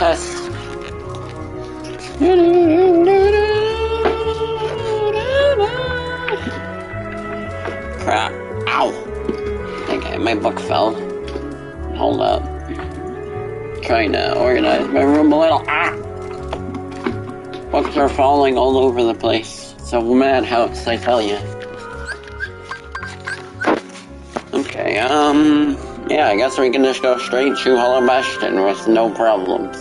test. Crap. Ow! Okay, my book fell. Hold up. I'm trying to organize my room a little. Ah! Books are falling all over the place. It's a madhouse, I tell you. Okay, yeah, I guess we can just go straight to Hollow Bastion with no problems.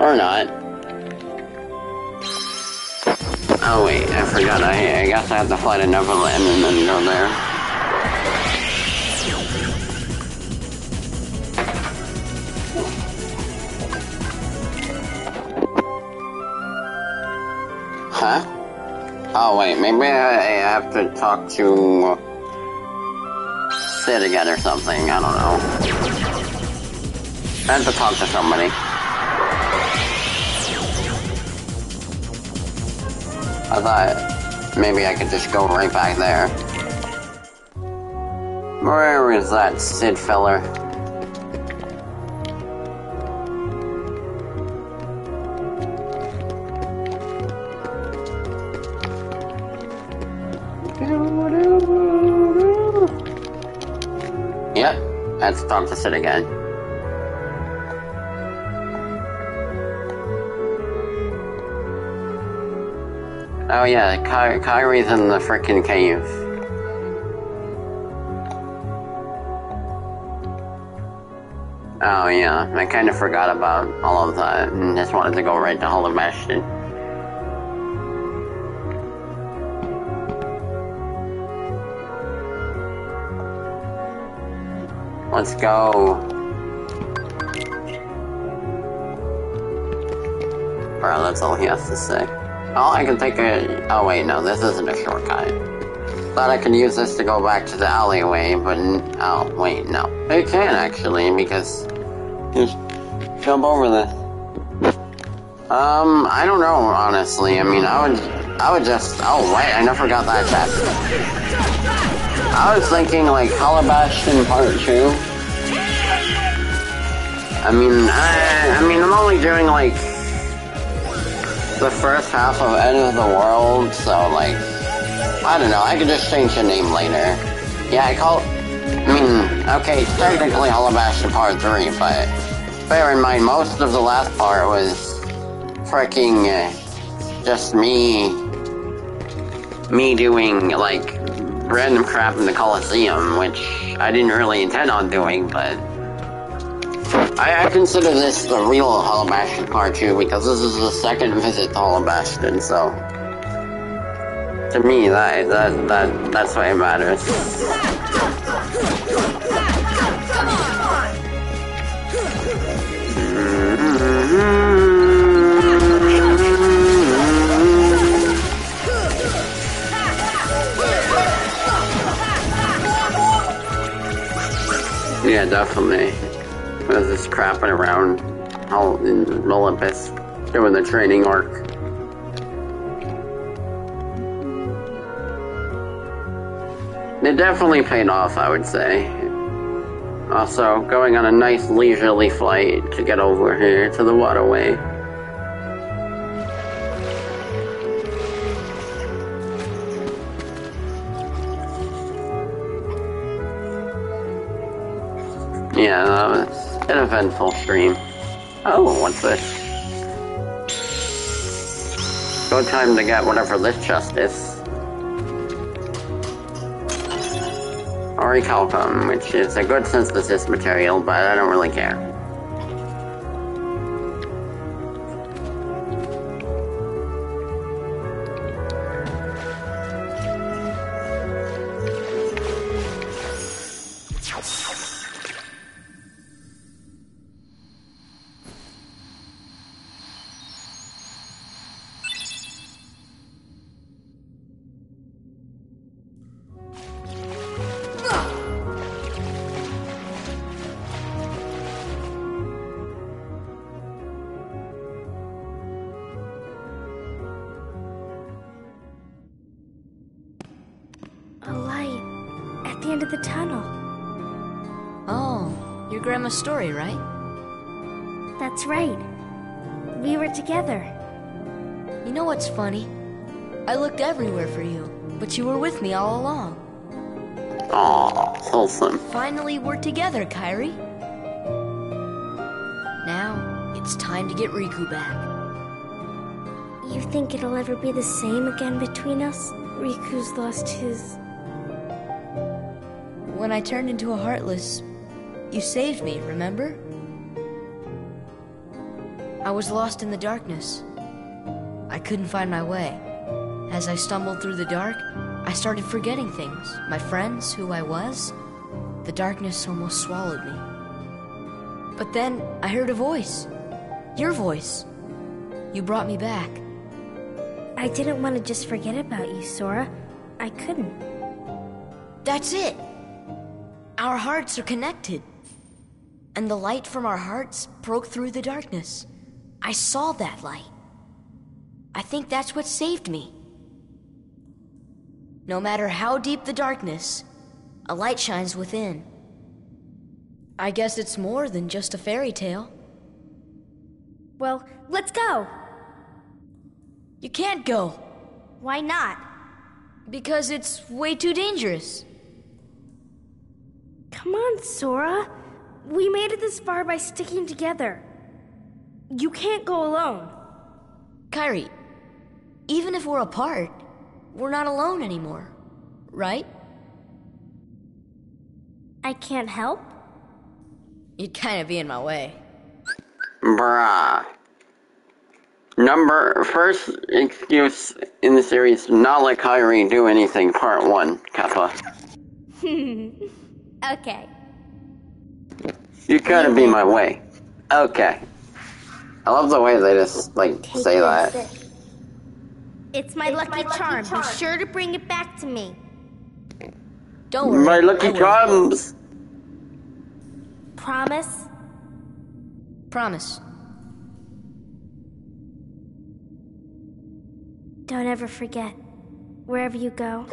Or not. Oh wait, I forgot. I guess I have to fly to Neverland and then go there. Huh? Oh wait, maybe I have to talk to Cid again or something, I don't know. I have to talk to somebody. I thought maybe I could just go right back there. Where is that Cid feller? Yep, that's time to Cid again. Oh yeah, Kairi's in the frickin' cave. Oh yeah, I kinda forgot about all of that and just wanted to go right to Hollow Bastion. Let's go. Bro, that's all he has to say. Oh, I can take a... Oh wait, no, this isn't a shortcut. Thought I could use this to go back to the alleyway, but... Oh, wait, no. I can, actually, because... Just jump over this. I don't know, honestly. I mean, I would just... Oh, wait, I never got that chest. I was thinking, like, Hollow Bastion Part 2. I mean, I'm only doing, like... the first half of End of the World, so like, I don't know, I could just change the name later. Yeah, okay, technically Hollow Bastion Part 3, but bear in mind, most of the last part was freaking just me doing, like, random crap in the Colosseum, which I didn't really intend on doing, but I consider this the real Hollow Bastion Part 2 because this is the second visit to Hollow Bastion, so to me that's why it matters. Yeah, definitely. Was just crapping around out in Olympus doing the training arc. It definitely paid off, I would say. Also, going on a nice leisurely flight to get over here to the waterway. Yeah, that was an eventful stream. Oh, what's this? Good time to get whatever this chest is. Orichalcum, which is a good synthesis material, but I don't really care. Story, right? That's right. We were together. You know what's funny? I looked everywhere for you, but you were with me all along. Aww, wholesome. Finally, we're together, Kairi. Now, it's time to get Riku back. You think it'll ever be the same again between us? Riku's lost his... When I turned into a Heartless, you saved me, remember? I was lost in the darkness. I couldn't find my way. As I stumbled through the dark, I started forgetting things. My friends, who I was. The darkness almost swallowed me. But then, I heard a voice. Your voice. You brought me back. I didn't want to just forget about you, Sora. I couldn't. That's it! Our hearts are connected. And the light from our hearts broke through the darkness. I saw that light. I think that's what saved me. No matter how deep the darkness, a light shines within. I guess it's more than just a fairy tale. Well, let's go! You can't go. Why not? Because it's way too dangerous. Come on, Sora. We made it this far by sticking together. You can't go alone. Kairi, even if we're apart, we're not alone anymore, right? I can't help? You'd kind of be in my way. Bruh. First excuse in the series, not let Kairi do anything, part one, Kappa. Okay. You couldn't be my way. Okay. I love the way they just, like, say that. It's my lucky charm. Be sure to bring it back to me. Don't worry. My lucky charms! Promise? Promise. Don't ever forget. Wherever you go,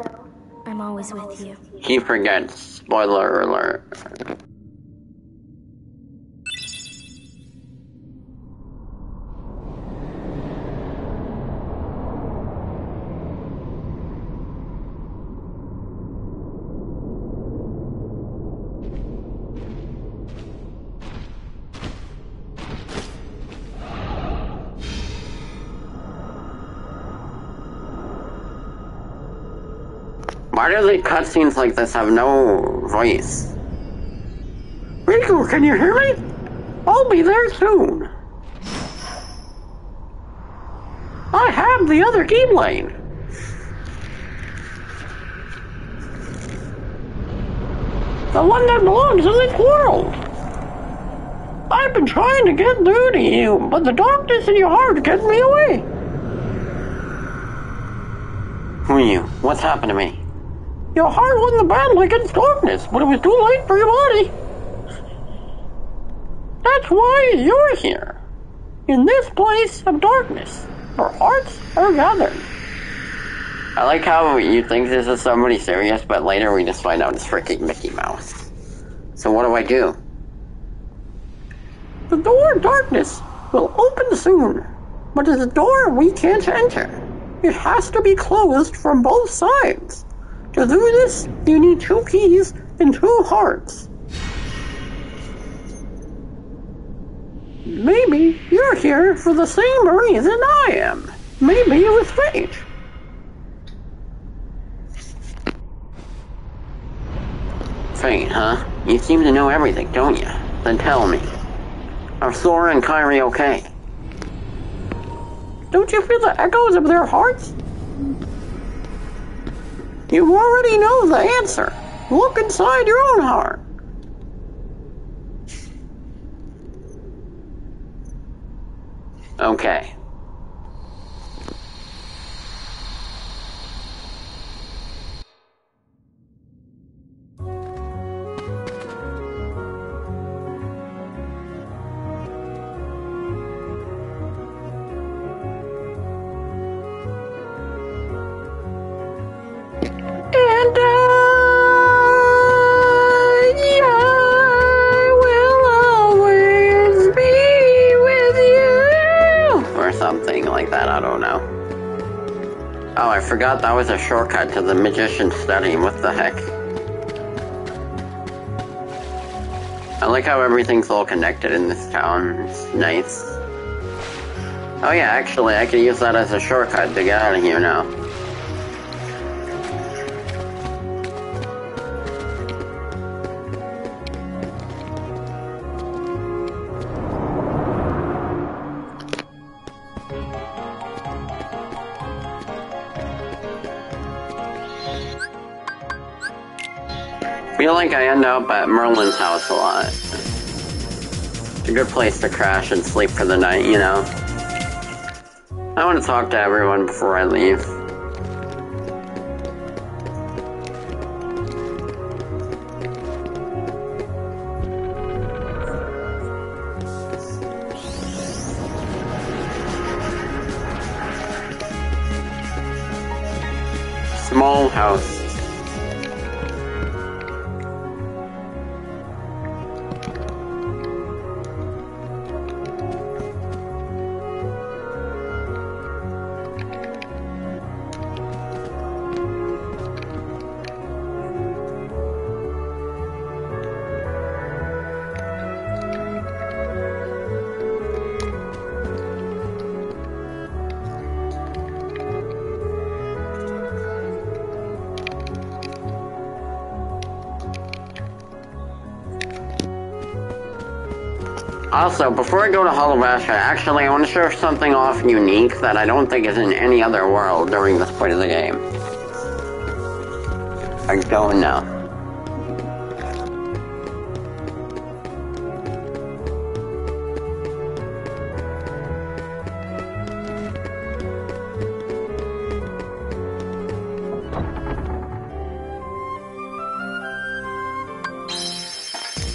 I'm always with you. He forgets. Spoiler alert. Why do the cutscenes like this have no voice? Riku, can you hear me? I'll be there soon. I have the other Keyblade. The one that belongs in this world. I've been trying to get through to you, but the darkness in your heart gets me away. Who are you? What's happened to me? Your heart was in the battle against darkness, but it was too late for your body. That's why you're here. In this place of darkness, our hearts are gathered. I like how you think this is somebody serious, but later we just find out it's freaking Mickey Mouse. So what do I do? The door of darkness will open soon, but it's a door we can't enter. It has to be closed from both sides. To do this, you need 2 keys and 2 hearts. Maybe you're here for the same reason I am. Maybe it was fate. Fate, huh? You seem to know everything, don't you? Then tell me. Are Sora and Kairi okay? Don't you feel the echoes of their hearts? You already know the answer. Look inside your own heart. Okay. I will always be forgot that was a shortcut to the magician's study. What the heck? I like how everything's all connected in this town. It's nice. Oh yeah, actually, I could use that as a shortcut to get out of here now. I feel like I end up at Merlin's house a lot. It's a good place to crash and sleep for the night, you know. I want to talk to everyone before I leave. Small house. Also, before I go to Hollow Bastion, actually I want to show something off unique that I don't think is in any other world during this point of the game. I don't know.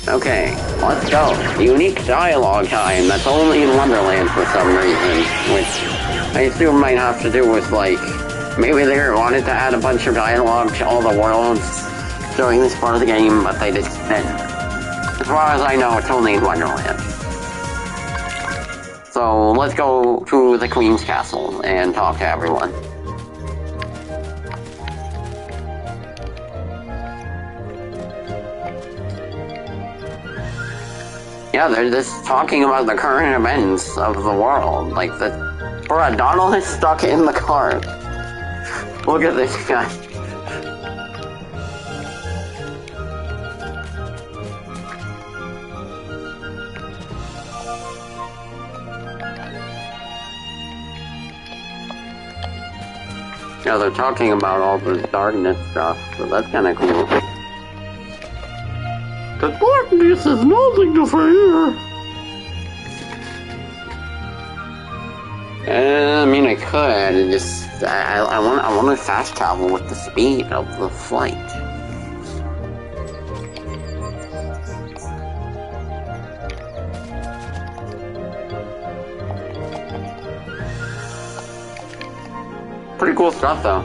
Okay, let's go. Unique dialogue time that's only in Wonderland for some reason, which I assume might have to do with, like, maybe they wanted to add a bunch of dialogue to all the worlds during this part of the game, but they just didn't. As far as I know, it's only in Wonderland. So let's go to the Queen's Castle and talk to everyone. Yeah, they're just talking about the current events of the world, like the... Bruh, Donald is stuck in the car. Look at this guy. Yeah, they're talking about all the darkness stuff, so that's kinda cool. The darkness is nothing to fear. I mean, I could just I want to fast travel with the speed of the flight. Pretty cool stuff, though.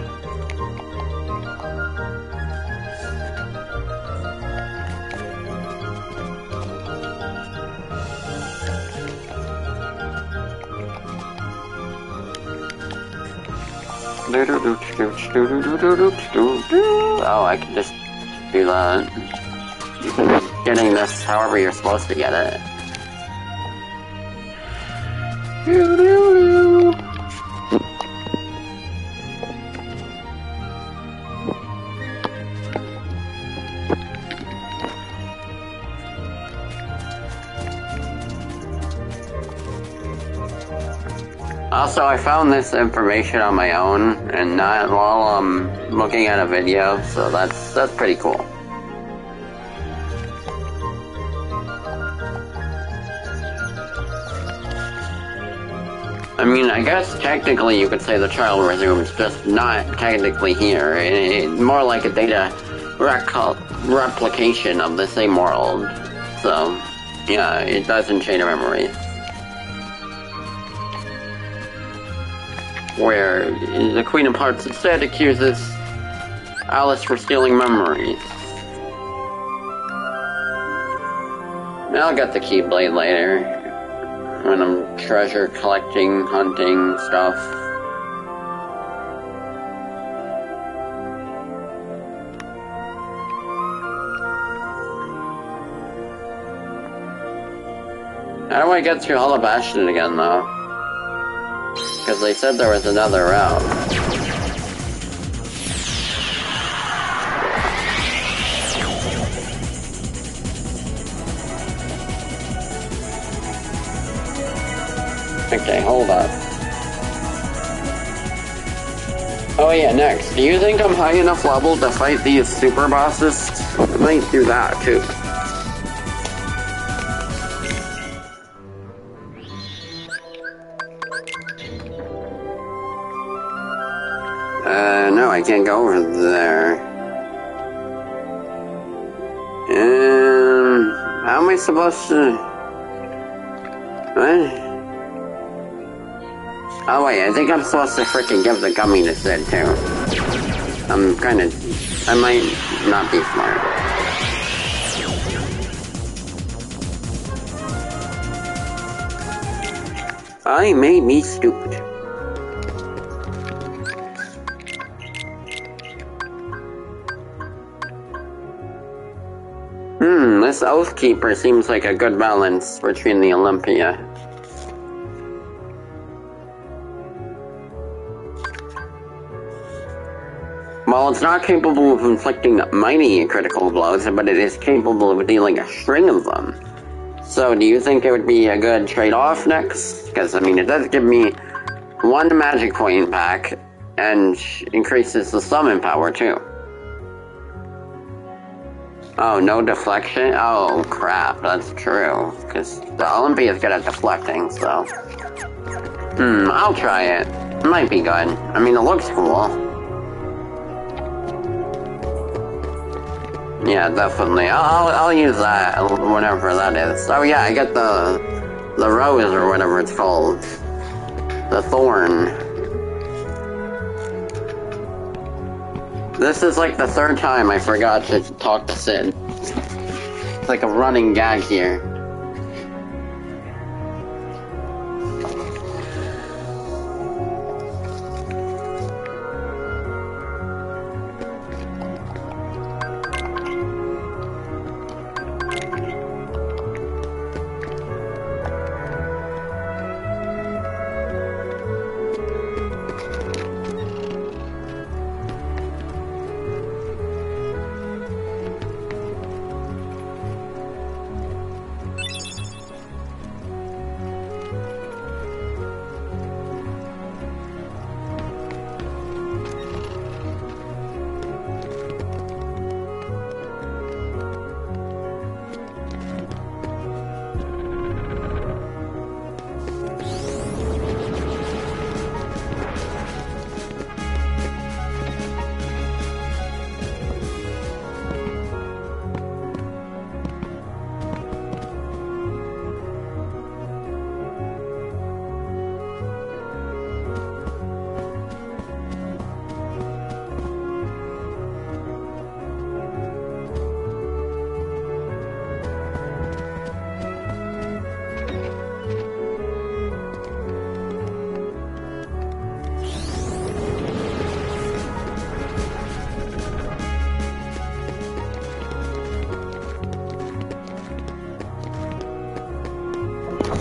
Oh, I can just do that. Getting this however you're supposed to get it. Also, I found this information on my own and not while I'm looking at a video, so that's pretty cool. I mean, I guess technically you could say the child resumes, just not technically here. It's more like a data replication of the same world. So, yeah, it doesn't change memories. Where the Queen of Hearts instead accuses Alice for stealing memories. I'll get the Keyblade later, when I'm treasure collecting, hunting, stuff. How do I get through Hollow Bastion again, though? Because they said there was another route. Okay, hold up. Oh yeah, next. Do you think I'm high enough level to fight these super bosses? I might do that, too. No, I can't go over there. How am I supposed to... What? Oh wait, I think I'm supposed to freaking give the gummy to Cid, too. I might not be smart. I may be stupid. This Oathkeeper seems like a good balance between the Olympia. While it's not capable of inflicting mighty critical blows, but it is capable of dealing a string of them. So do you think it would be a good trade-off next? Because, I mean, it does give me one magic point back and increases the summon power, too. Oh, no deflection? Oh, crap, that's true. Because the Olympia is good at deflecting, so... I'll try it. It might be good. I mean, it looks cool. Yeah, definitely. I'll use that, whatever that is. Oh, yeah, I get the rose or whatever it's called. The thorn. This is like the third time I forgot to talk to Cid. It's like a running gag here.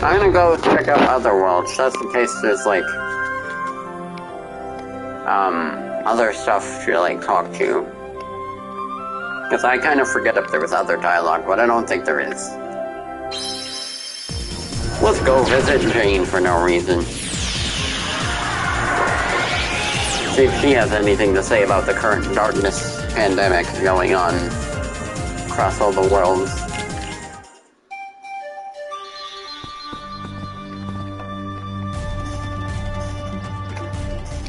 I'm gonna go check out other worlds, just in case there's, like, other stuff to, like, talk to. Because I kind of forget if there was other dialogue, but I don't think there is. Let's go visit Jane for no reason. See if she has anything to say about the current darkness pandemic going on across all the worlds.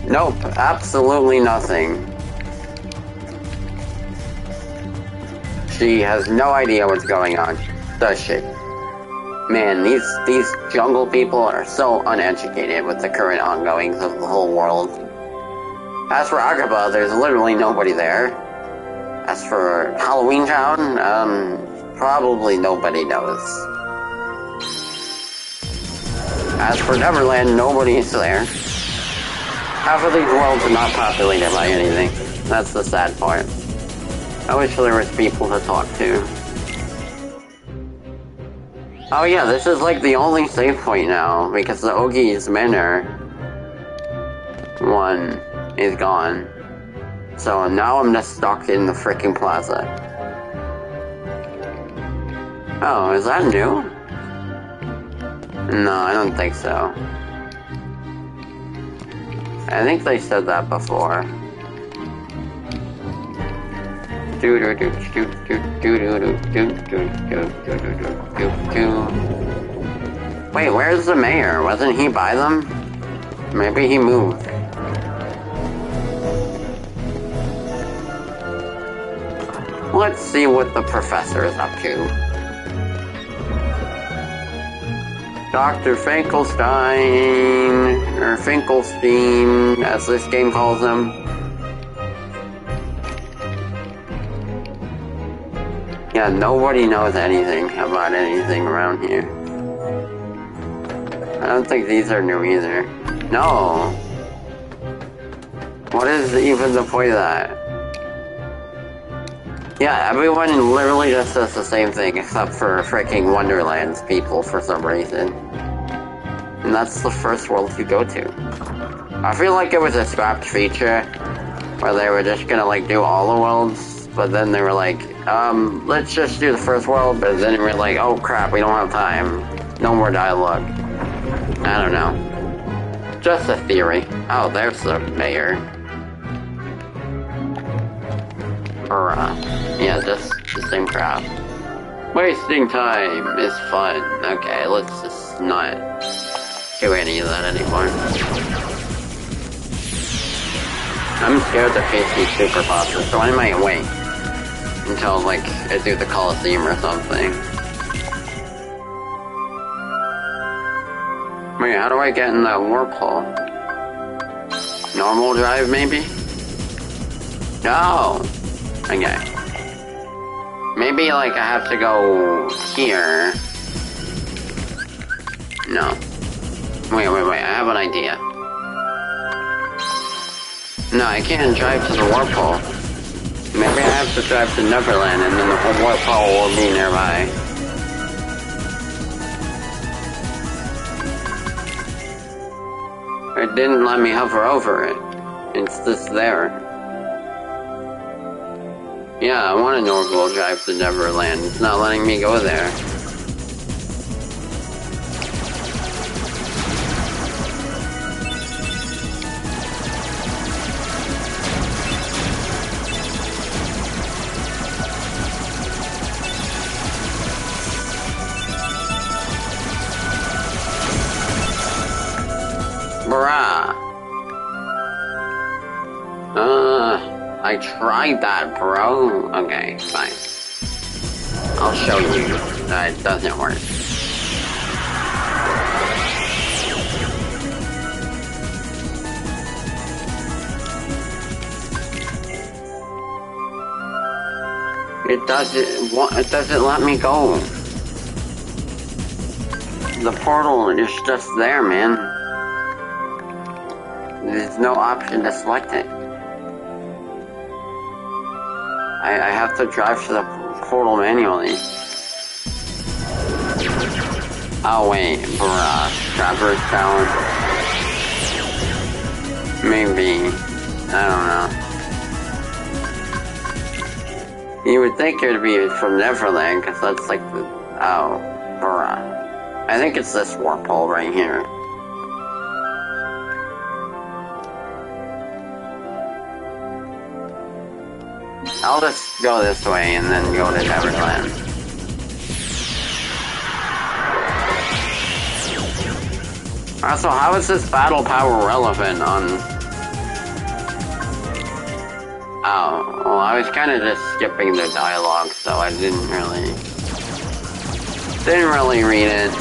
Nope, absolutely nothing. She has no idea what's going on, does she? Man, these jungle people are so uneducated with the current ongoings of the whole world. As for Agrabah, there's literally nobody there. As for Halloween Town, probably nobody knows. As for Neverland, nobody's there. Half of these worlds are not populated by anything. That's the sad part. I wish there was people to talk to. Oh yeah, this is like the only save point now, because the Ogie's Manor one is gone. So now I'm just stuck in the freaking plaza. Oh, is that new? No, I don't think so. I think they said that before. Wait, where's the mayor? Wasn't he by them? Maybe he moved. Let's see what the professor is up to. Dr. Finkelstein, or Finkelstein, as this game calls him. Yeah, nobody knows anything about anything around here. I don't think these are new either. No! What is even the point of that? Yeah, everyone literally just does the same thing except for freaking Wonderland's people for some reason. And that's the first world you go to. I feel like it was a scrapped feature where they were just gonna like do all the worlds. But then they were like, let's just do the first world, but then we're like, oh crap, we don't have time. No more dialogue. I don't know. Just a theory. Oh, there's the mayor. Yeah, just the same crap. Wasting time is fun. Okay, let's just not do any of that anymore. I'm scared to face these super bosses, so I might wait until, like, I do the Colosseum or something. Wait, how do I get in that warp hole? Normal drive, maybe? No! Okay. Maybe, like, I have to go here. No. Wait, I have an idea. No, I can't drive to the warp hole. Maybe I have to drive to Neverland and then the warp hole will be nearby. It didn't let me hover over it. It's just there. Yeah, I want a normal drive to Neverland. It's not letting me go there. I tried that, bro. Okay, fine. I'll show you that it doesn't work. It doesn't let me go. The portal is just there, man. There's no option to select it. I have to drive to the portal manually. Oh wait, bruh. Traverse Tower. Maybe. I don't know. You would think it would be from Neverland, because that's like the... Oh, bruh. I think it's this warp hole right here. I'll just go this way and then go to Neverland. Also, how is this battle power relevant on... Oh, well I was kinda just skipping the dialogue, so I didn't really read it.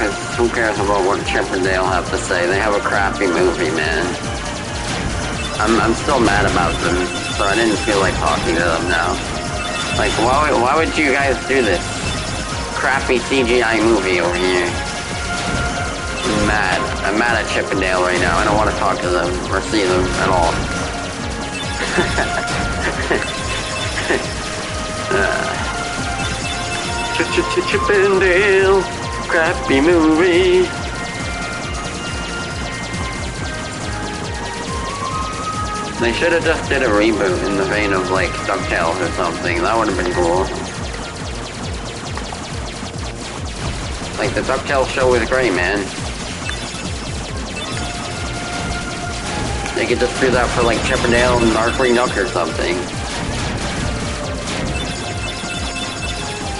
Cause who cares about what Chip and Dale have to say? They have a crappy movie, man. I'm still mad about them, so I didn't feel like talking to them now. Like, why would you guys do this crappy CGI movie over here? I'm mad. I'm mad at Chip and Dale right now. I don't want to talk to them or see them at all. Chip and Dale, crappy movie. They should have just did a reboot in the vein of like DuckTales or something. That would have been cool. Like the DuckTales show was great, man. They could just do that for like Chip and Dale and Arcwing Duck or something.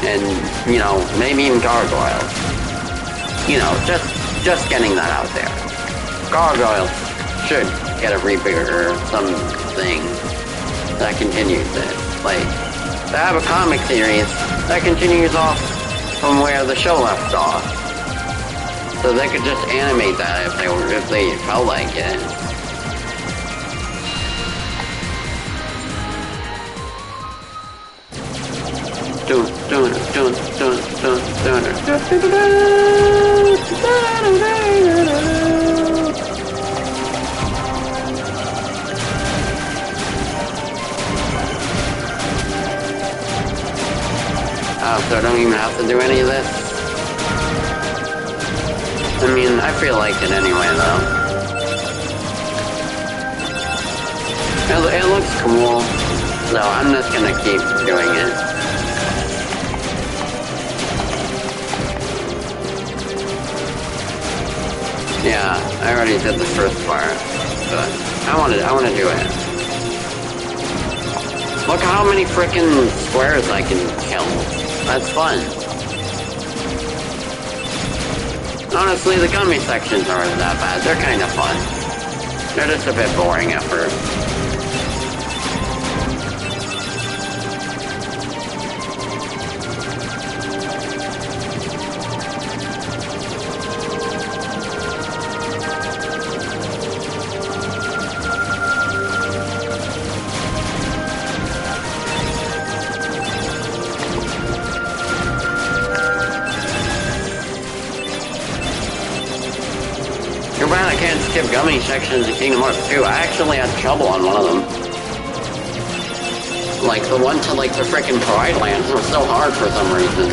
And, you know, maybe even Gargoyles. You know, just getting that out there. Gargoyles should get a reboot or something that continues it. Like, to have a comic series that continues off from where the show left off. So they could just animate that if they felt like it. So I don't even have to do any of this? I mean, I feel like it anyway, though. It looks cool, so I'm just gonna keep doing it. Yeah, I already did the first part, but I want to do it. Look how many frickin' squares I can kill. That's fun. Honestly, the gummy sections aren't that bad. They're kind of fun. They're just a bit boring at first. Gummy sections in Kingdom Hearts 2, I actually had trouble on one of them. Like, the one to, like, the frickin' Pride Lands was so hard for some reason.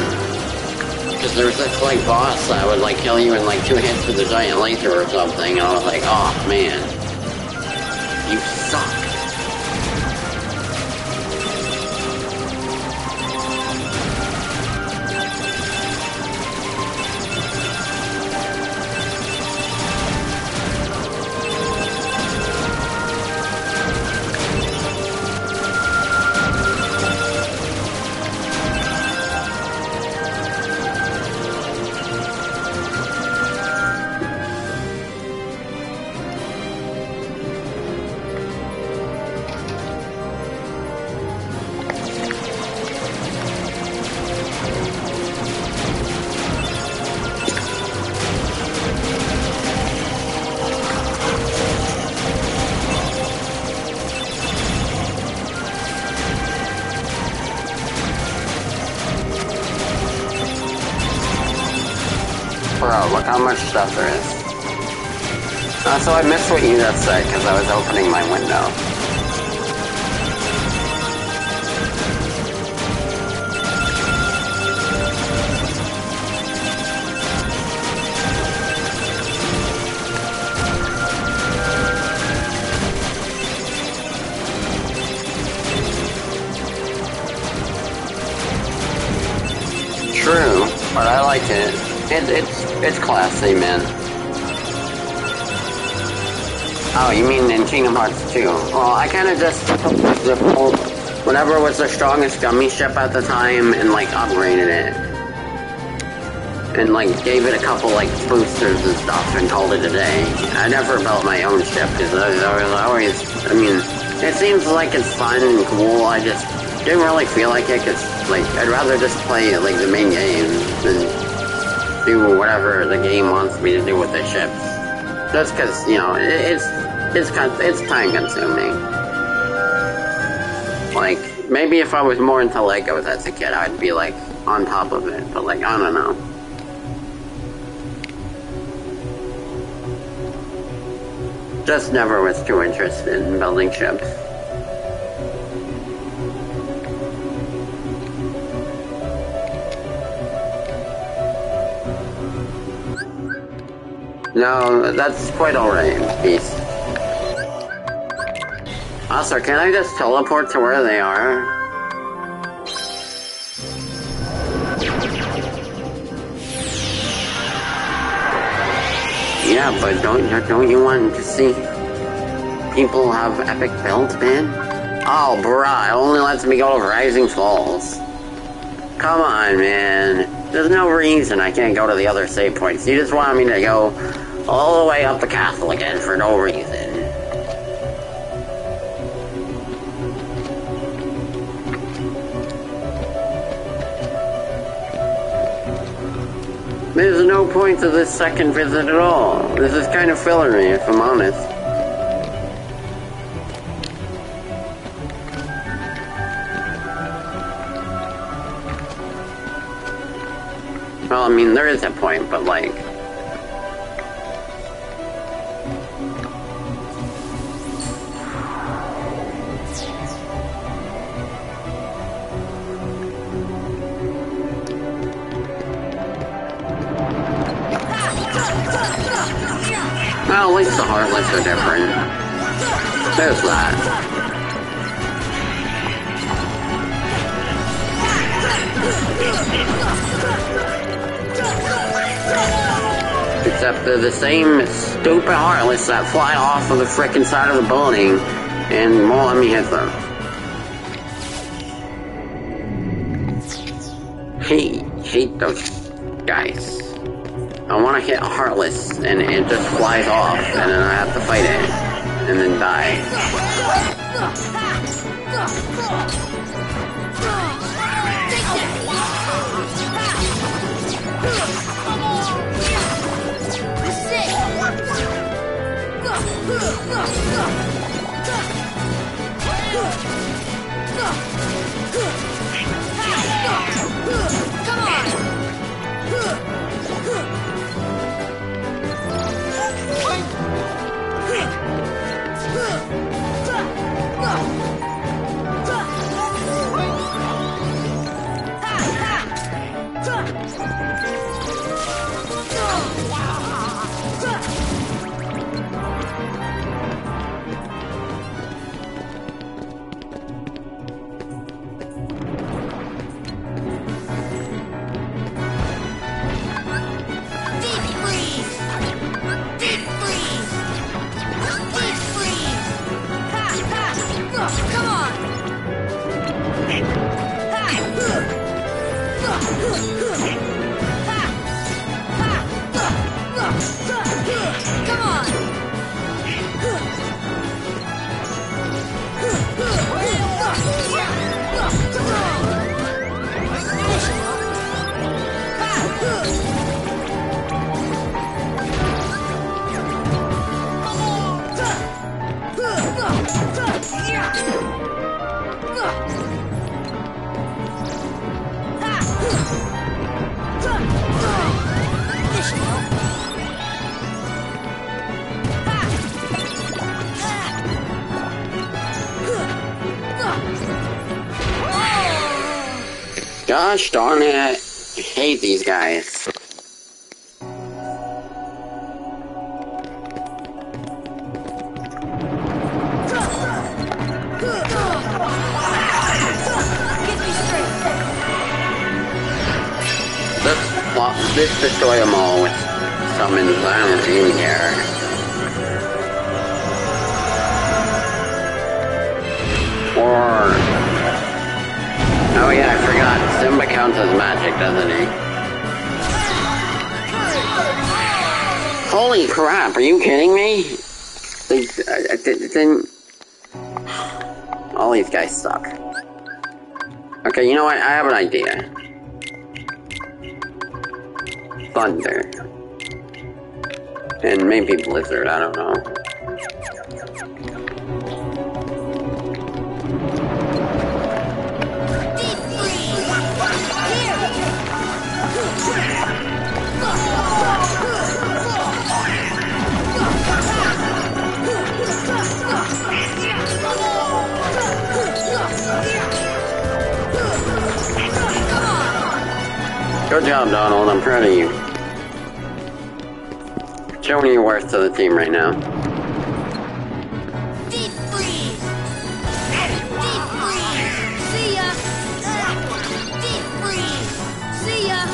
Because there was this, like, boss that would, like, kill you in, like, 2 hits with a giant laser or something, and I was like, oh, man. You suck. Stuff there is. So I missed what you just said because I was opening my window. True, but I like it. It's classy, man. Oh, you mean in Kingdom Hearts 2? Well, I kind of just took whatever was the strongest gummy ship at the time and, like, upgraded it. And, like, gave it a couple, like, boosters and stuff and called it a day. I never built my own ship because it seems like it's fun and cool. I just didn't really feel like it because, like, I'd rather just play, like, the main game than do whatever the game wants me to do with the ships. Just because, you know, it's time consuming. Like, maybe if I was more into Legos as a kid, I'd be, like, on top of it. But, like, I don't know. Just never was too interested in building ships. No, that's quite alright, Beast. Also, can I just teleport to where they are? Yeah, but don't you want to see people have epic builds, man? Oh, bruh, it only lets me go to Rising Falls. Come on, man. There's no reason I can't go to the other save points. You just want me to go all the way up the castle again for no reason. There's no point to this second visit at all. This is kind of fillery, if I'm honest. Well, I mean, there is a point, but like... Well, at least the Heartless are different. There's that. Except they're the same stupid Heartless that fly off of the frickin' side of the building and won't let me hit them. Hate those guys. I wanna hit Heartless and it just flies off and then I have to fight it and then die. Gosh darn it, I hate these guys. Let's destroy them all with summons. I don't really care. Oh yeah, I forgot. Simba counts as magic, doesn't he? Holy crap, are you kidding me? All these guys suck. Okay, you know what? I have an idea. Thunder. And maybe Blizzard, I don't know. Good job, Donald. I'm proud of you. Showing your worth to the team right now. Deep freeze! Deep freeze! See ya! Deep freeze! See ya!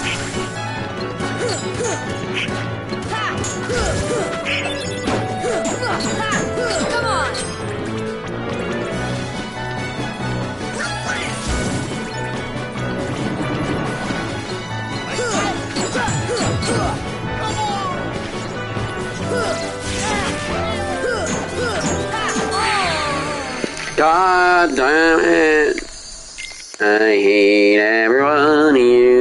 Come on! God damn it! I hate everyone here.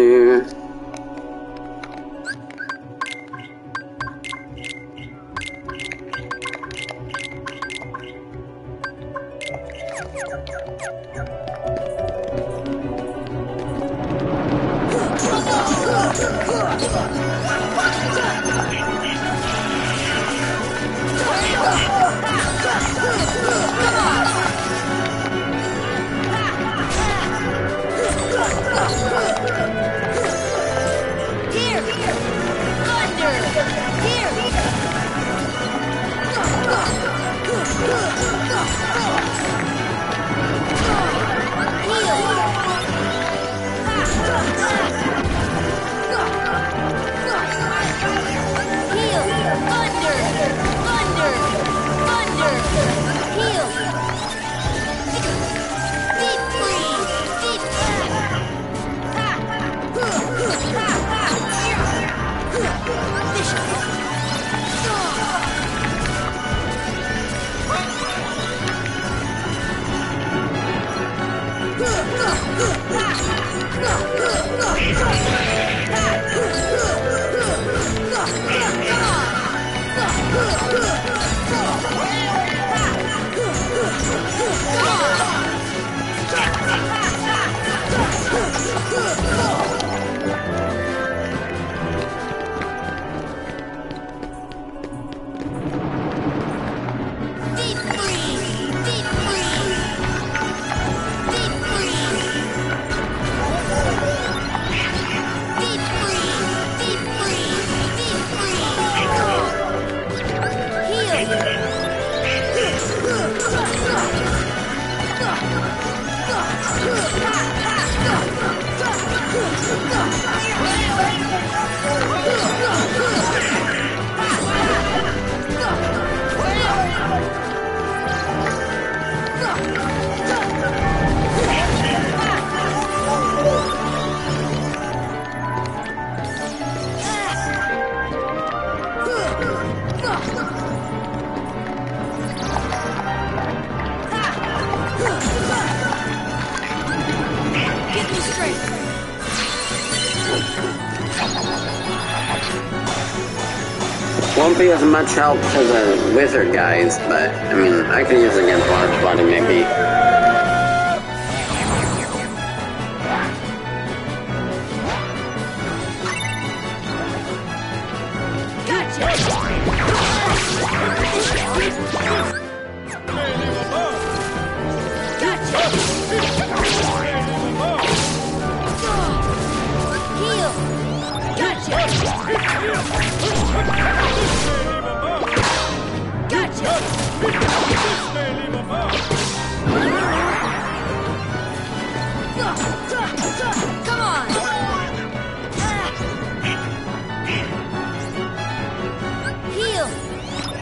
Won't be as much help to the wizard guys, but I mean, I can use it against large body maybe.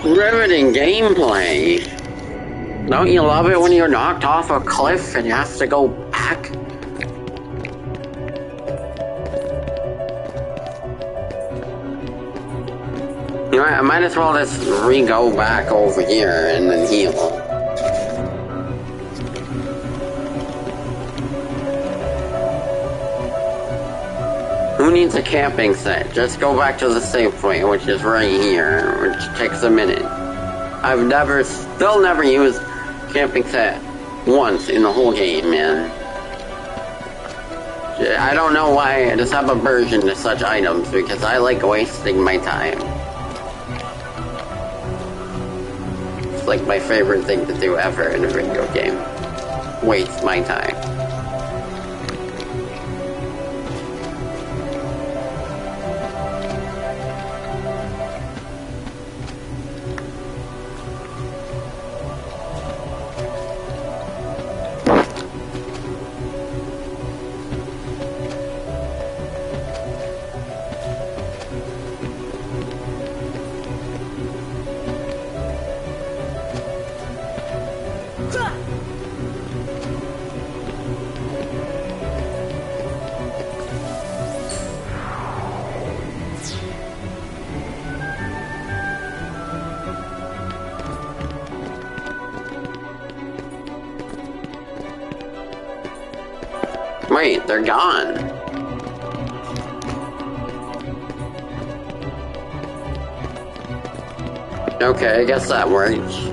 Riveting gameplay. Don't you love it when you're knocked off a cliff and you have to go back? You know, I might as well just re-go back over here and then heal. Who needs a camping set? Just go back to the save point, which is right here, which takes a minute. I've still never used camping set once in the whole game, man. I don't know why I just have aversion to such items, because I like wasting my time. It's like my favorite thing to do ever in a video game. Waste my time. Wait, they're gone. Okay, I guess that works.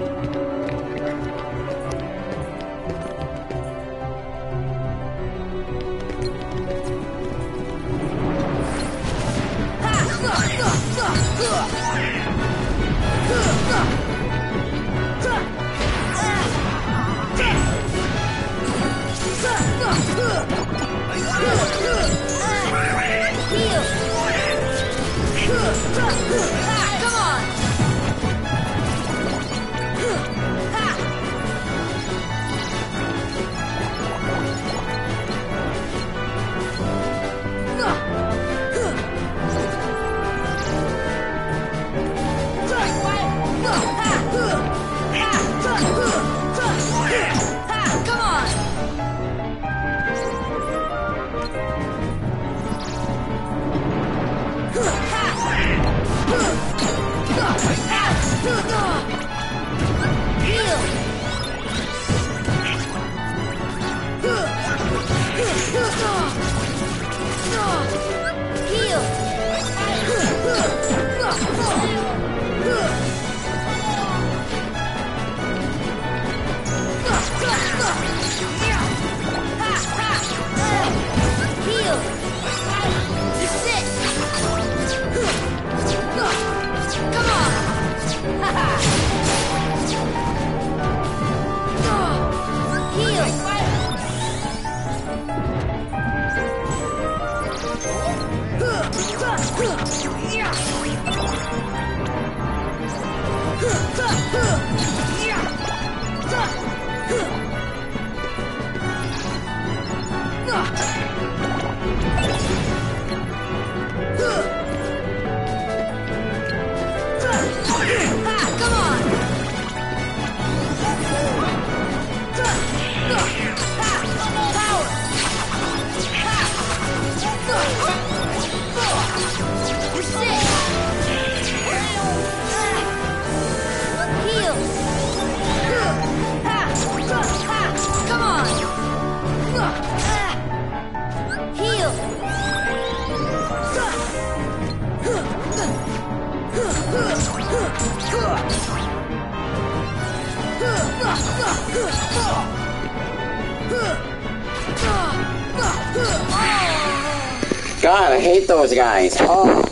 God, I hate those guys. Oh.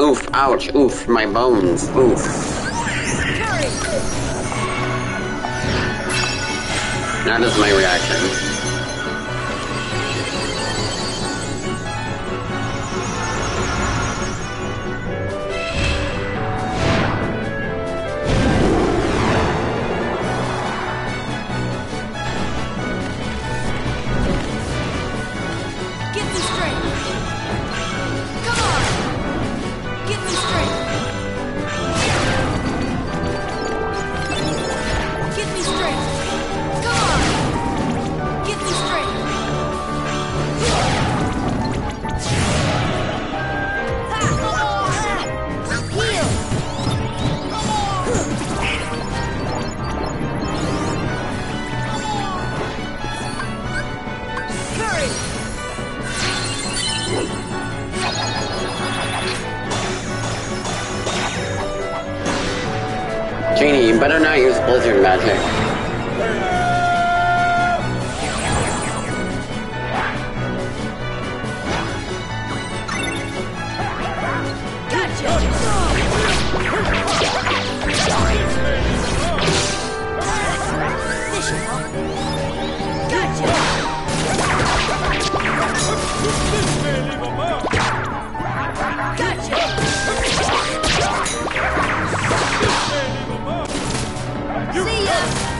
Oof, ouch, oof, my bones, oof. That is my reaction. See ya!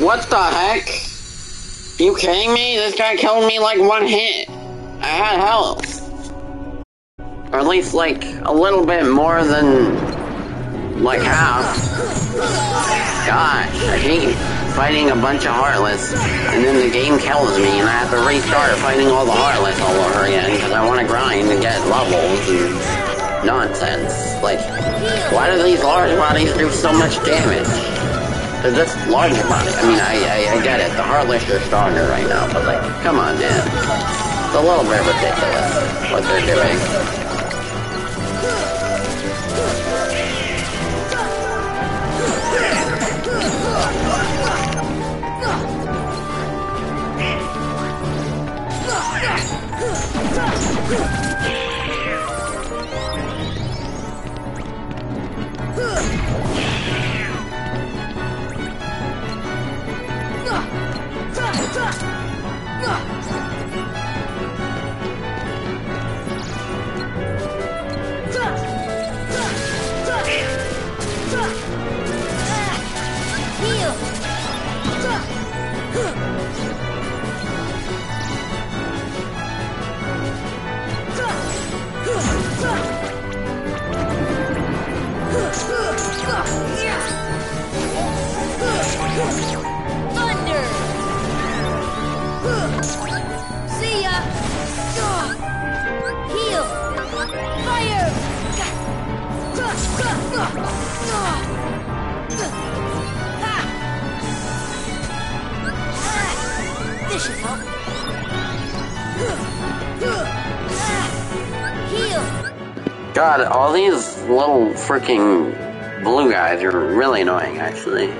What the heck? You kidding me? This guy killed me like one hit. I had health. Or at least like a little bit more than like half. Gosh, I hate fighting a bunch of Heartless and then the game kills me and I have to restart fighting all the Heartless all over again because I want to grind and get levels and nonsense. Like, why do these large bodies do so much damage? They're just larger body. I mean, I get it. The Heartless are stronger right now, but like, come on, man. It's a little bit ridiculous what they're doing. This should help. Heal. God, all these little freaking blue guys are really annoying, actually.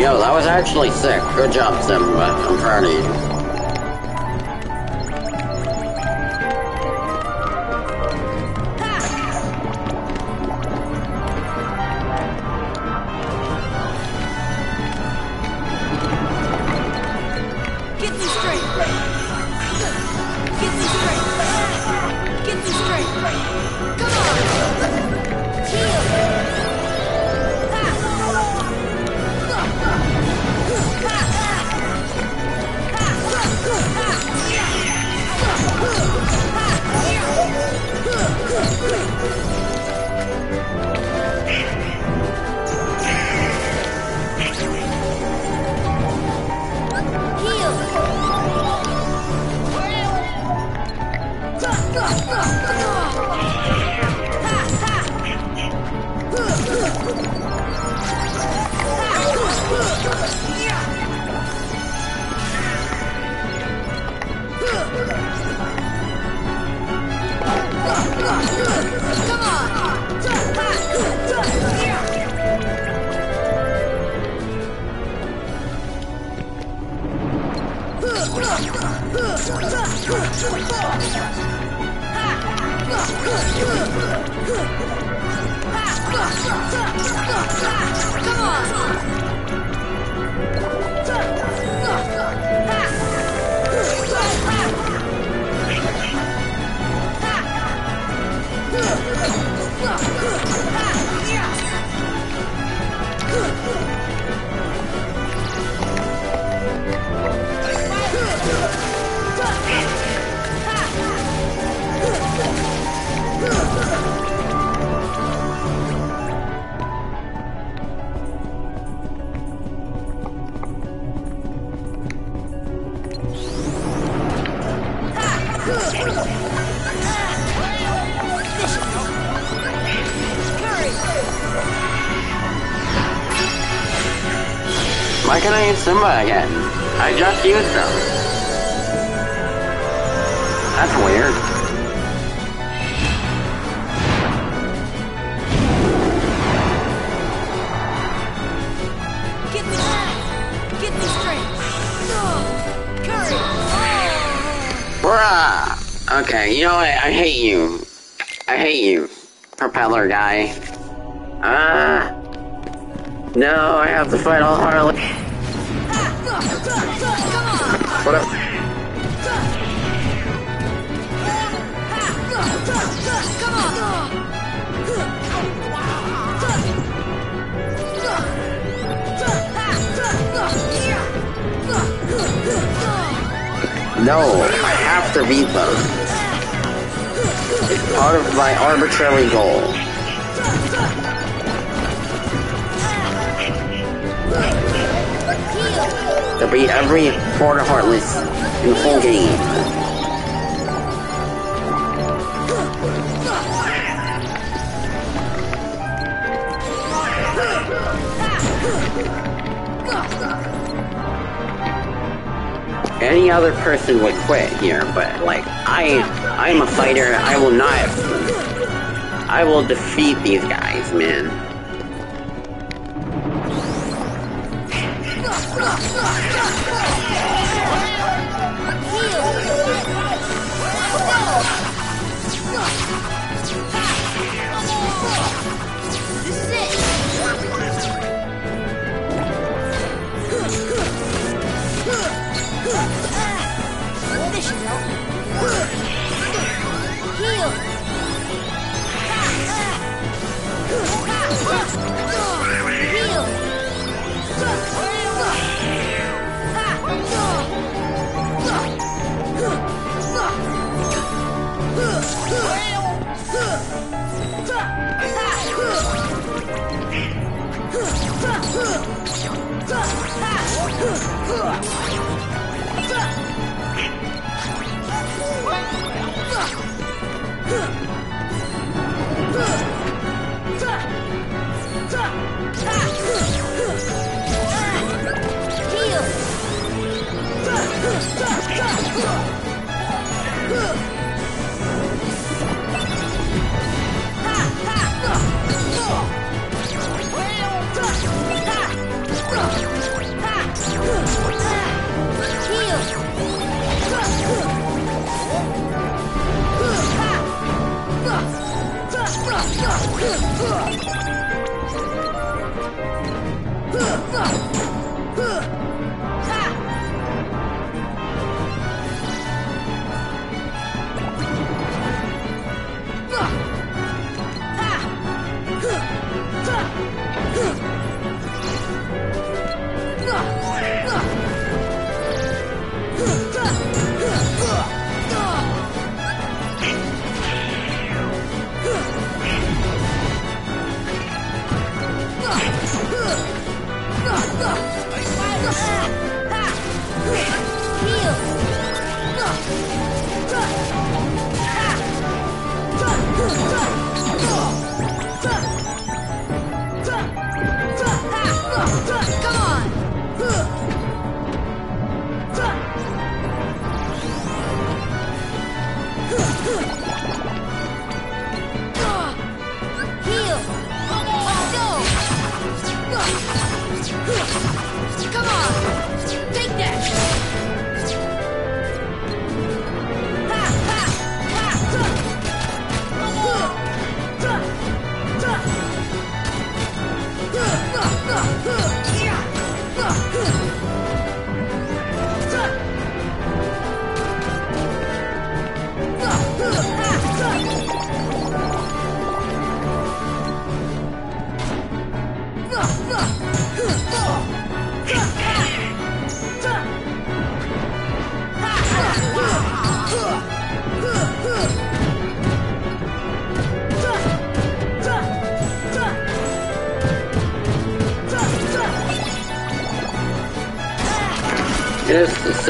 Yo, that was actually sick. Good job, Simba. I'm proud of you. Why can't I use Simba again? I just used them. That's weird. Get me back! Get me straight! Curry! Bruh! Okay, you know what? I hate you. I hate you, propeller guy. No, I have to fight all Harley. What up? No, I have to beat them. It's part of my arbitrary goal. There'll be every part of Heartless in the whole game. Any other person would quit here, but like I am a fighter. I will not. I will defeat these guys, man.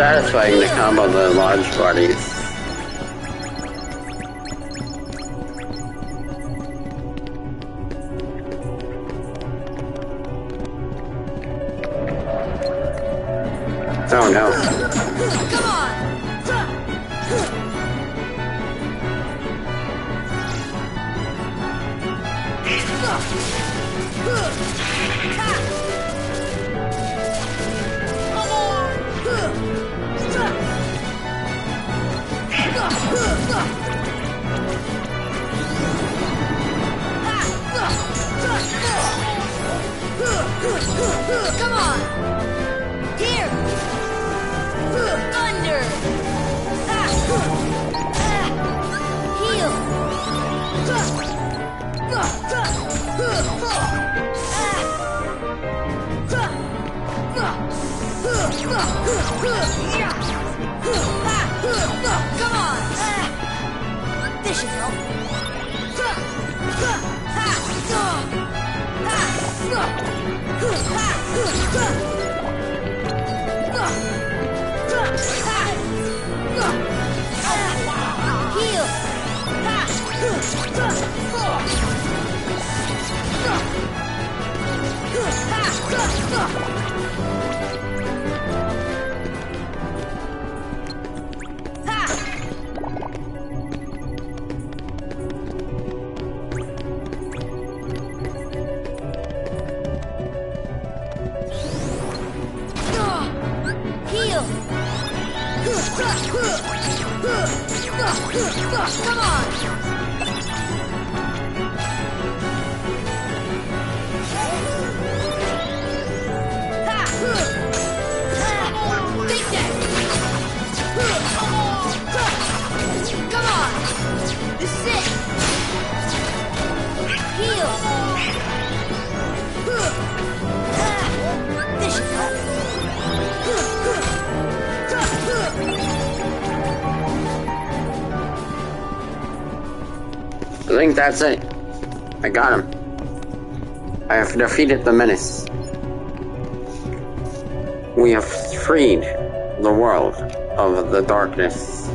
Satisfying to combo the large parties. Oh no. Come on! Come on! Here! Thunder! Heal! Come on! This should help. Come on! I think that's it. I got him. I have defeated the menace. We have freed the world of the darkness.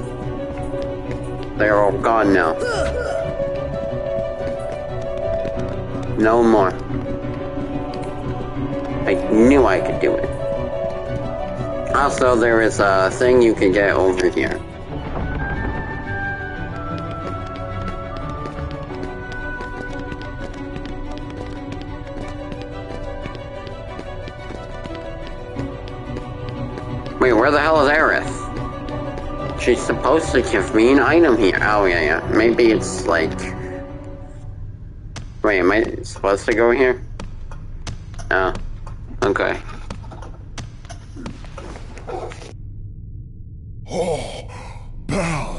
They are all gone now. No more. I knew I could do it. Also, there is a thing you can get over here. Wait, where the hell is Aerith? She's supposed to give me an item here. Oh, yeah, yeah. Maybe it's like... Wait, am I supposed to go here? No. Okay. Oh, Belle!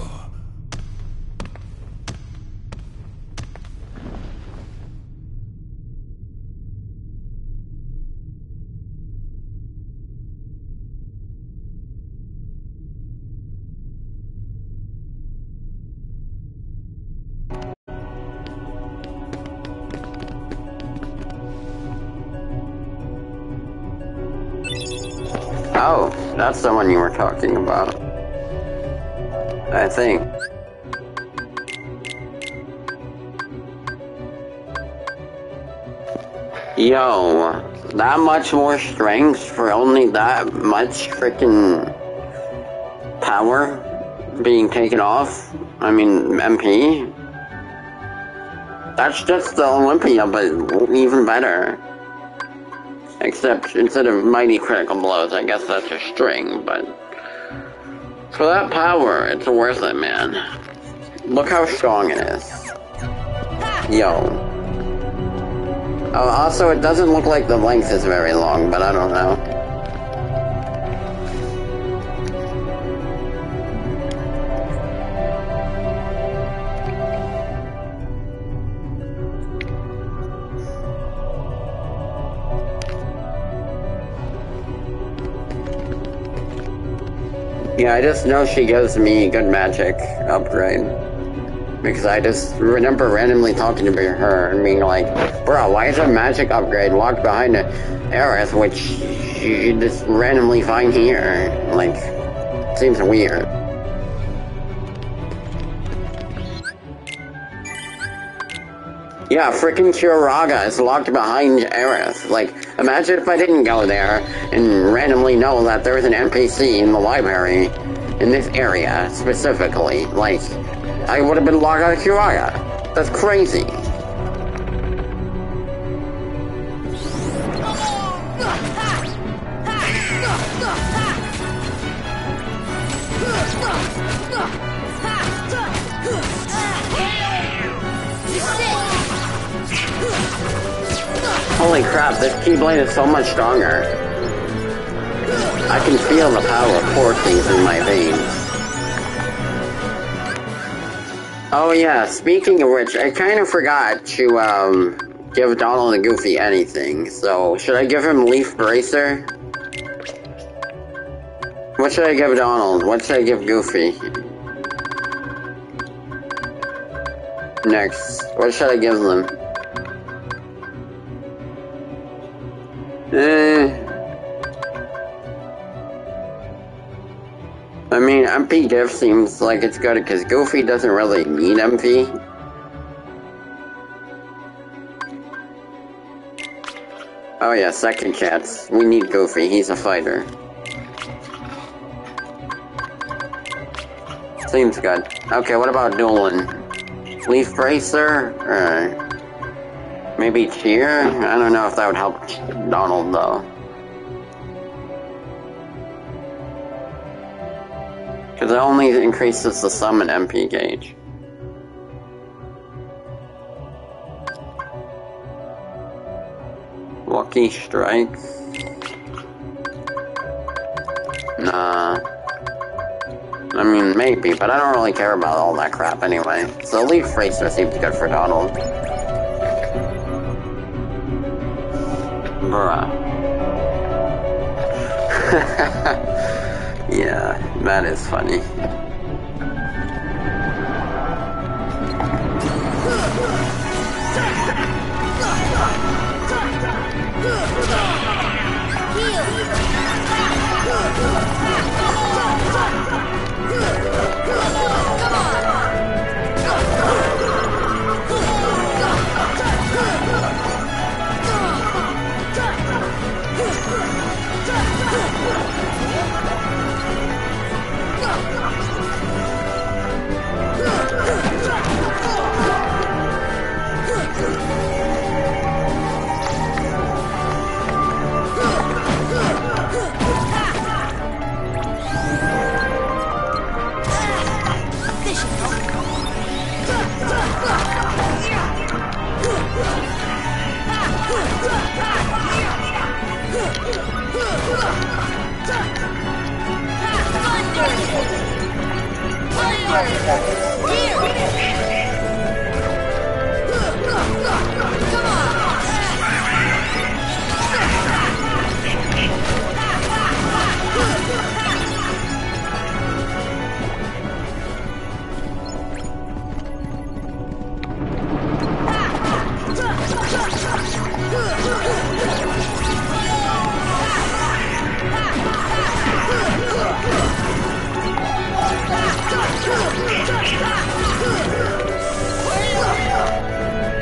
Oh, that's the one you were talking about. I think. Yo, that much more strength for only that much freaking power being taken off? I mean, MP? That's just the Olympia, but even better. Except, instead of mighty critical blows, I guess that's a string, but... For that power, it's worth it, man. Look how strong it is. Yo. Oh, also, it doesn't look like the length is very long, but I don't know. Yeah, I just know she gives me good magic upgrade. Because I just remember randomly talking to her and being like, bro, why is a magic upgrade locked behind an Aerith, which you just randomly find here? Like, seems weird. Yeah, frickin' Kyoraga is locked behind Aerith. Like, imagine if I didn't go there and randomly know that there was an NPC in the library in this area, specifically. Like, I would've been locked out of Kyoraga. That's crazy. Holy crap, this Keyblade is so much stronger. I can feel the power coursing through my veins. Oh yeah, speaking of which, I kind of forgot to give Donald and Goofy anything. So, should I give him Leaf Bracer? What should I give Donald? What should I give Goofy? Next, what should I give them? I mean, MP Div seems like it's good because Goofy doesn't really need MP. Oh yeah, second chance. We need Goofy, he's a fighter. Seems good. Okay, what about Dolan? Leaf Bracer? Alright. Maybe cheer? I don't know if that would help Donald, though. Because it only increases the summon MP gauge. Lucky Strike? Nah. I mean, maybe, but I don't really care about all that crap anyway. So Leaf Bracer seems good for Donald. Yeah, that is funny.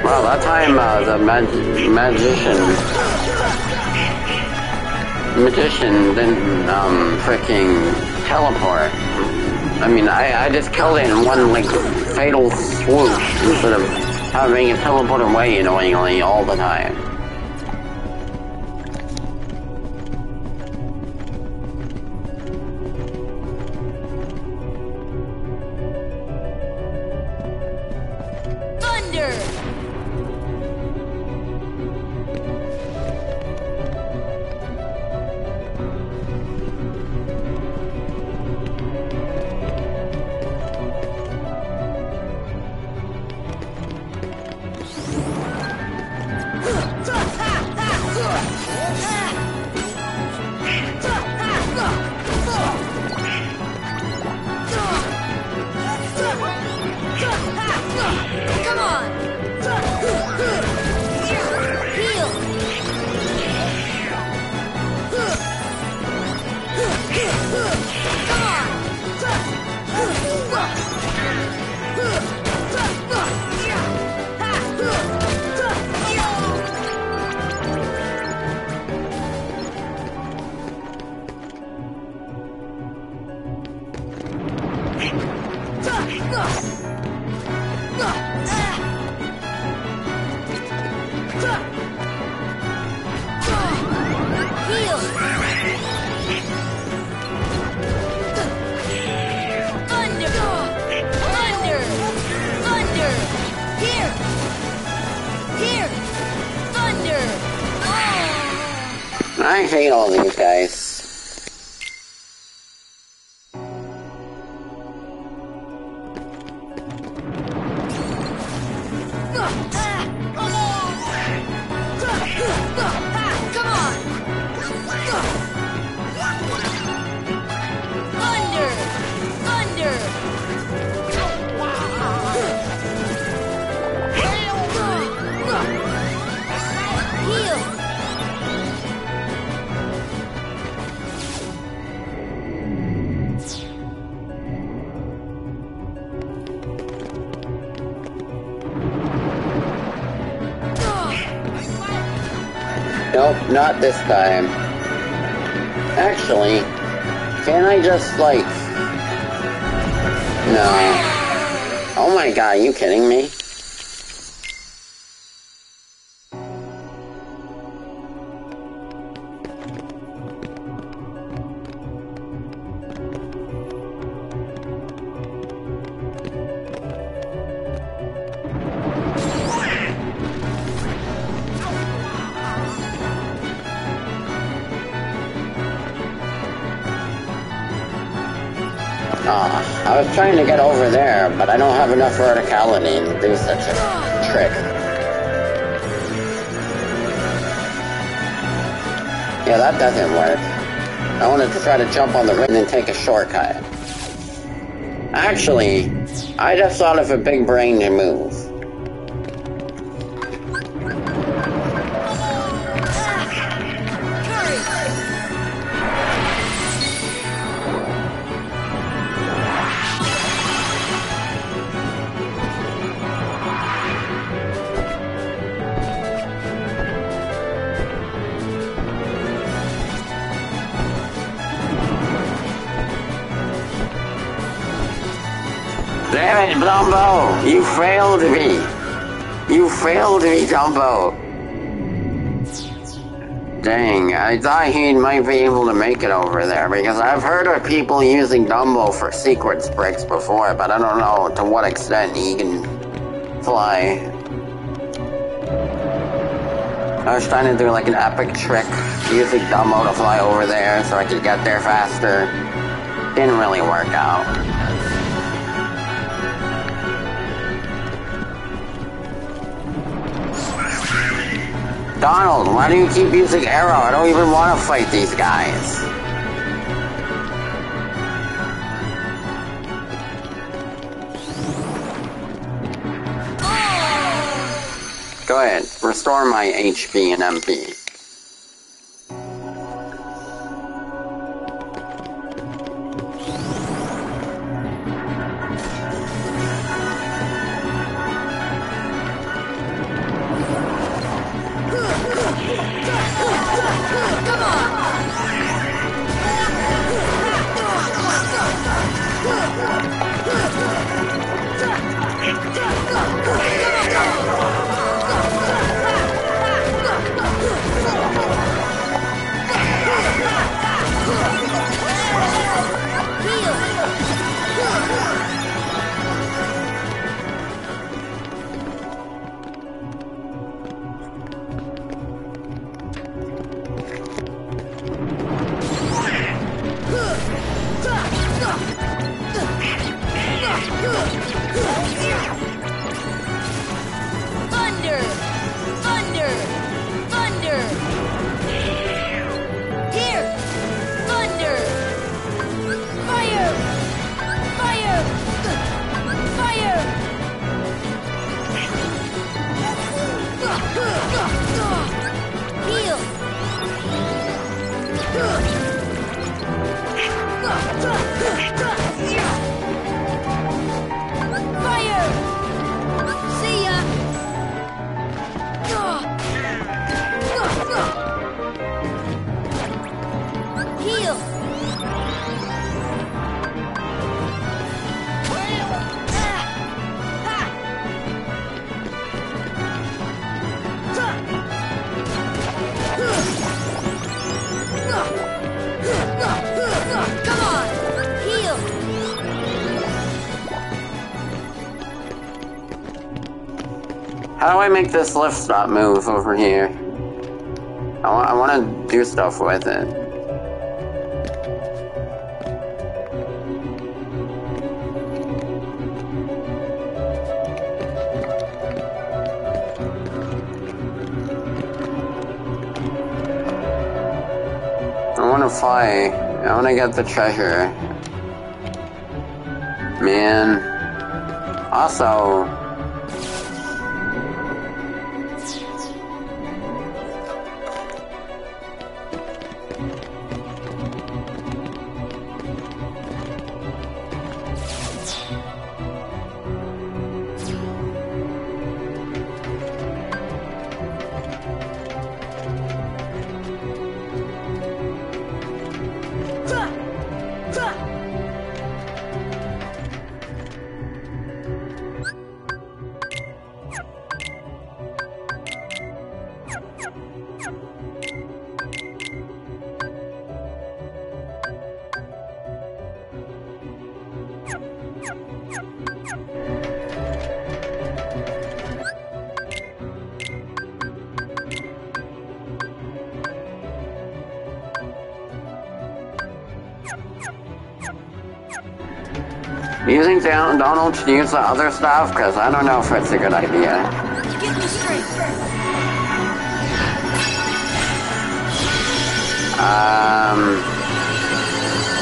Well, that time the magician didn't freaking teleport. I mean, I just killed it in one like fatal swoosh instead of having it teleport away annoyingly all the time. I hate all these guys. Come on! Thunder! Thunder! Heal! Nope, not this time. Actually, can I just, like... No. Oh my god, are you kidding me? Trying to get over there, but I don't have enough verticality to do such a trick. Yeah, that doesn't work. I wanted to try to jump on the rim and take a shortcut. Actually, I just thought of a big brain to move. Dumbo, you failed me. You failed me, Dumbo. Dang, I thought he might be able to make it over there, because I've heard of people using Dumbo for secrets bricks before, but I don't know to what extent he can fly. I was trying to do like an epic trick, using Dumbo to fly over there so I could get there faster. Didn't really work out. Donald, why do you keep using arrow? I don't even want to fight these guys. Go ahead, restore my HP and MP. Go! How do I make this lift stop move over here? I want to do stuff with it. I want to fly. I want to get the treasure. Man. Also... using Donald to use the other stuff, because I don't know if it's a good idea. Get me straight.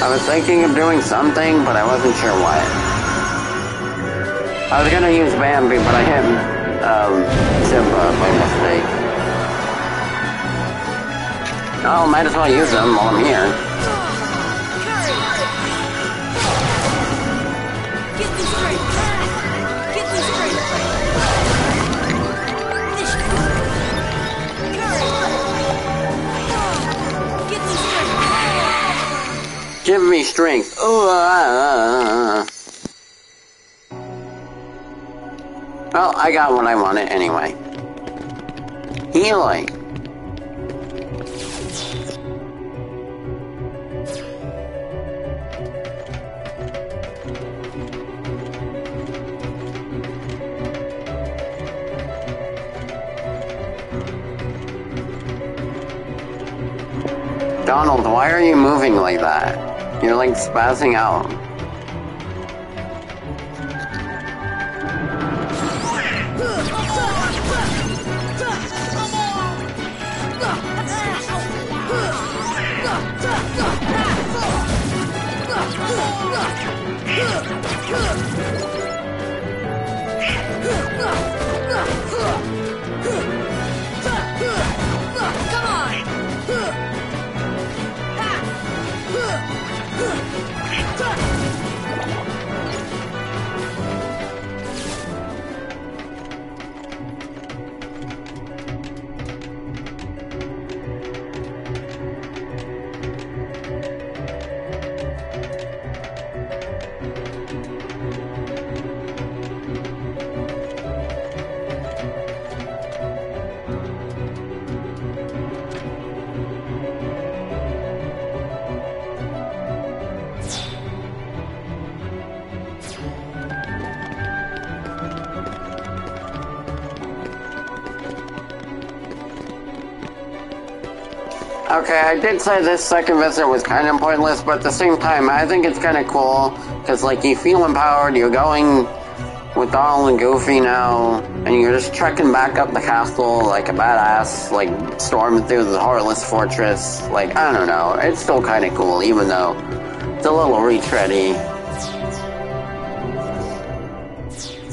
I was thinking of doing something, but I wasn't sure what. I was gonna use Bambi, but I hit Simba by mistake. Oh, might as well use him while I'm here. Give me strength. Well, I got what I wanted anyway. Healing. Donald, why are you moving like that? You're like spazzing out. Okay, I did say this second visit was kind of pointless, but at the same time, I think it's kind of cool, because, like, you feel empowered, you're going with Donald and Goofy now, and you're just trekking back up the castle like a badass, like, storming through the Heartless Fortress. Like, I don't know, it's still kind of cool, even though it's a little retready.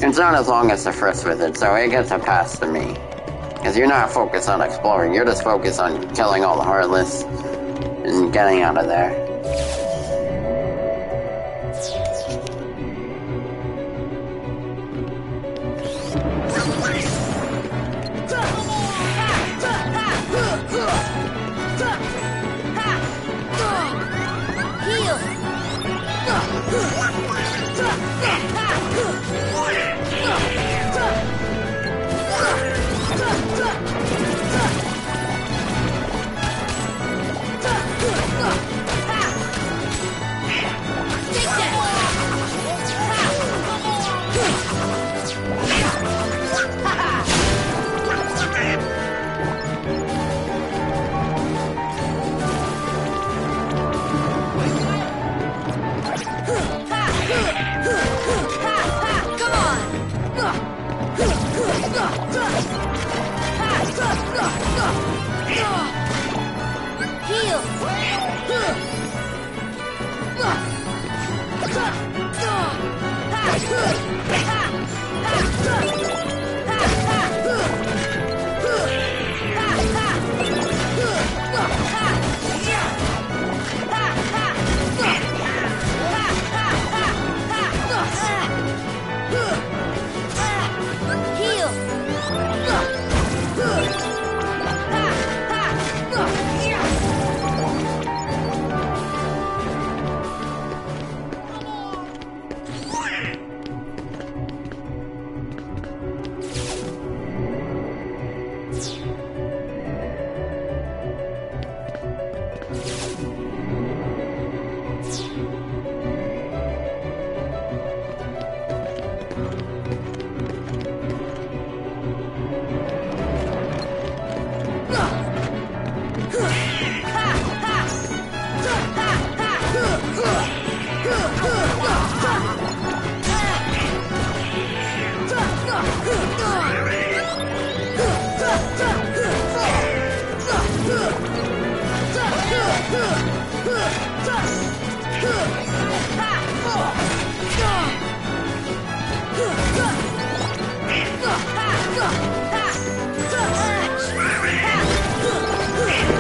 It's not as long as the first visit, so it gets a pass to me. Because you're not focused on exploring, you're just focused on killing all the Heartless and getting out of there.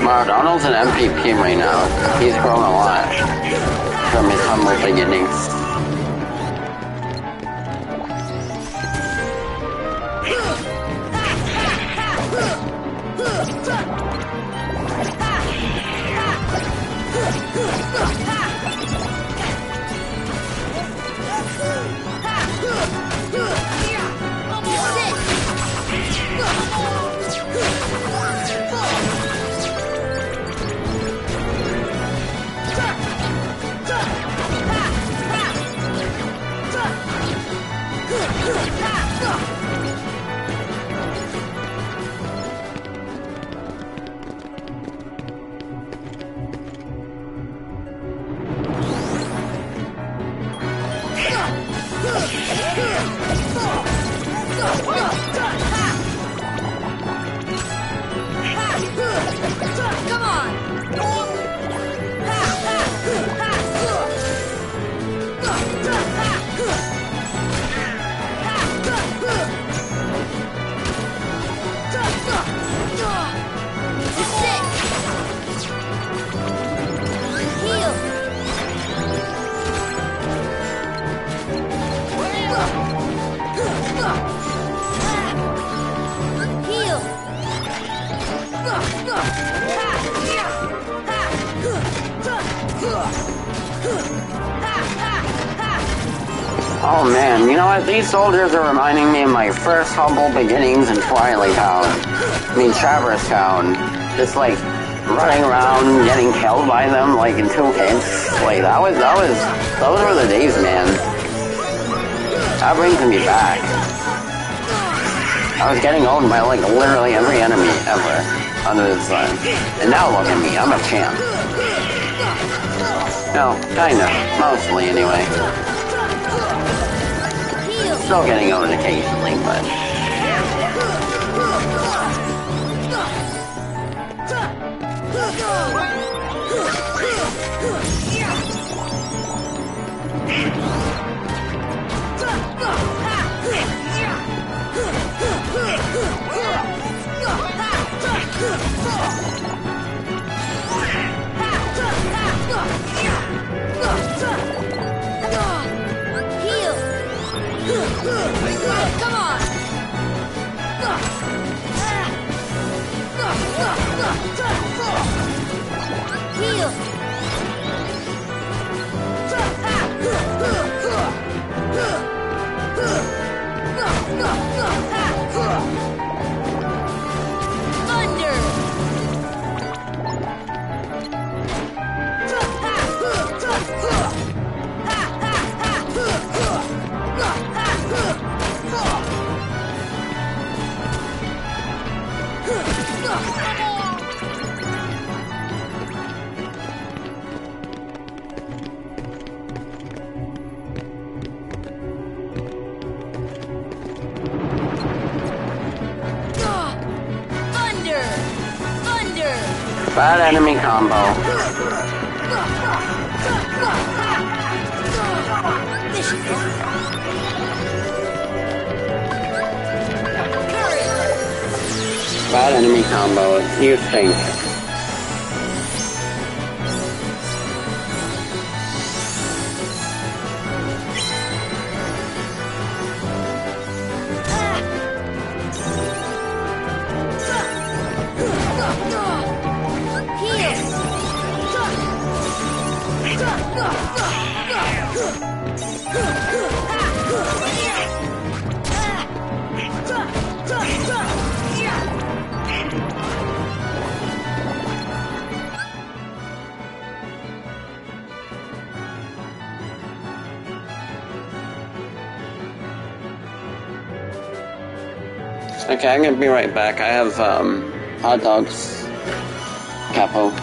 Wow, Donald's an MVP right now. He's grown a lot from his humble beginning. Oh man, you know what? These soldiers are reminding me of my first humble beginnings in Twilight Town. I mean, Traverse Town. Just like running around, getting killed by them, like in 2 hits. Like those were the days, man. That brings me back. I was getting owned by like literally every enemy ever under the sun. And now look at me, I'm a champ. No, kinda, mostly anyway. Still getting owned occasionally, but... Come on! Heal! Thunder! Bad enemy combo. Bad enemy combo, you think. Okay, I'm gonna be right back. I have, hot dogs, Capo.